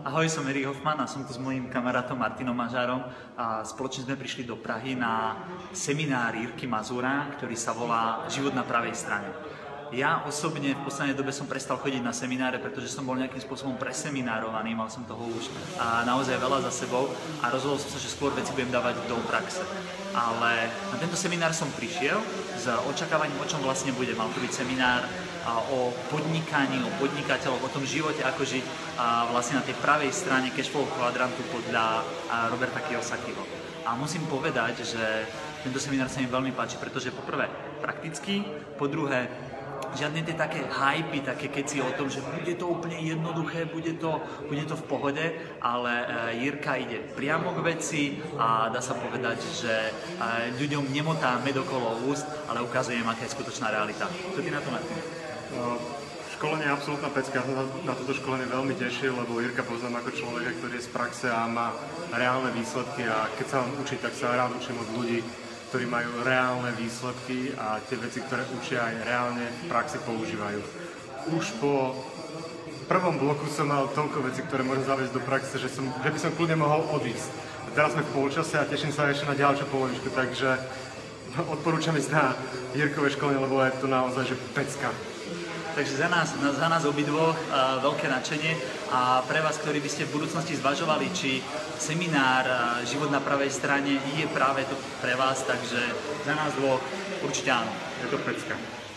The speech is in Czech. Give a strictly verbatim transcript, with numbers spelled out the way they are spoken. Ahoj, som Erik Hoffman a som tu s mojím kamarátom Martinom Mažárom a spoločne sme prišli do Prahy na seminár Jirky Mazura, ktorý sa volá Život na pravej strane. Ja osobne v poslednej dobe som prestal chodiť na semináre, pretože som bol nejakým spôsobom preseminárovaný, mal som toho už a naozaj veľa za sebou a rozhodol som sa, že skôr veci budem dávať do praxe. Ale na tento seminár som prišiel s očakávaním, o čom vlastne bude. Mal to byť seminár o podnikání, o podnikatelích, o tom životě, ako žiť vlastně na tej pravej strane cashflow kvadrantu podľa Roberta Kiyosakiho. A musím povedať, že tento seminár sa mi veľmi páči, pretože poprvé prakticky, po druhé žádné ty také hypy, také keci o tom, že bude to úplně jednoduché, bude to, bude to v pohodě, ale Jirka jde priamo k veci a dá se povedať, že ľuďom nemotáme dokolo úst, ale ukazujeme, jaká je skutočná realita. Co ty na to, Martin? Školenie je absolútna pecka. Ja som na toto školenie veľmi tešil, lebo Jirka poznám ako človeka, ktorý je z praxe a má reálne výsledky a keď sa vám učí, tak sa rád učím od ľudí, ktorí majú reálne výsledky a tie veci, ktoré učia, aj reálne v praxi používajú. Už po prvom bloku som mal toľko vecí, ktoré môžem zaviesť do praxe, že, som, že by som kľudne mohol odísť. A teraz sme v polčase a teším sa ešte na ďalšiu polovičku, takže odporúčam ísť na Jirkové školenie, lebo je to naozaj že pecka. Takže za nás, za nás obidvoch uh, veľké nadšenie a pre vás, ktorí by ste v budúcnosti zvažovali, či seminár uh, Život na pravej strane je práve to pre vás, takže za nás dvoch určite áno. Je to pecka.